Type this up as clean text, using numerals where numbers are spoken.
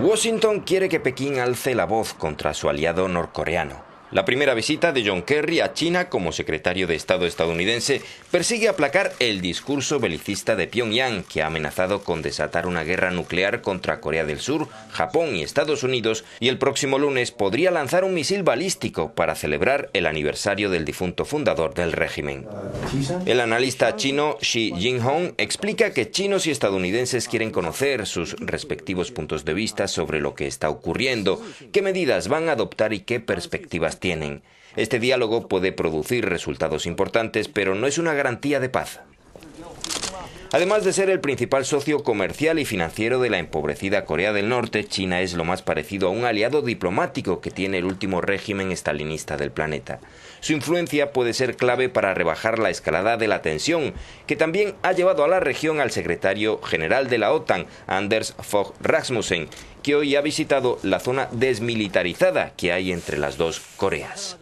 Washington quiere que Pekín alce la voz contra su aliado norcoreano. La primera visita de John Kerry a China como secretario de Estado estadounidense persigue aplacar el discurso belicista de Pyongyang, que ha amenazado con desatar una guerra nuclear contra Corea del Sur, Japón y Estados Unidos, y el próximo lunes podría lanzar un misil balístico para celebrar el aniversario del difunto fundador del régimen. El analista chino Shi Yinhong explica que chinos y estadounidenses quieren conocer sus respectivos puntos de vista sobre lo que está ocurriendo, qué medidas van a adoptar y qué perspectivas tienen. Este diálogo puede producir resultados importantes, pero no es una garantía de paz. Además de ser el principal socio comercial y financiero de la empobrecida Corea del Norte, China es lo más parecido a un aliado diplomático que tiene el último régimen estalinista del planeta. Su influencia puede ser clave para rebajar la escalada de la tensión, que también ha llevado a la región al secretario general de la OTAN, Anders Fogh Rasmussen, que hoy ha visitado la zona desmilitarizada que hay entre las dos Coreas.